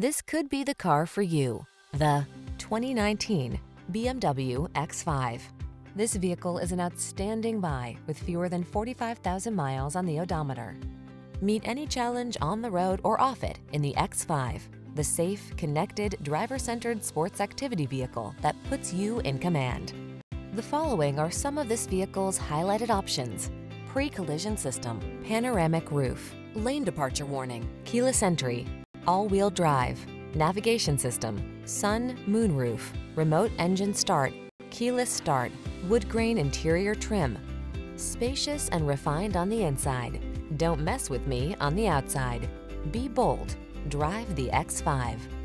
This could be the car for you. The 2019 BMW X5. This vehicle is an outstanding buy with fewer than 45,000 miles on the odometer. Meet any challenge on the road or off it in the X5, the safe, connected, driver-centered sports activity vehicle that puts you in command. The following are some of this vehicle's highlighted options: pre-collision system, panoramic roof, lane departure warning, keyless entry, all-wheel drive, navigation system, sun, moon roof, remote engine start, keyless start, wood grain interior trim. Spacious and refined on the inside. Don't mess with me on the outside. Be bold. Drive the X5.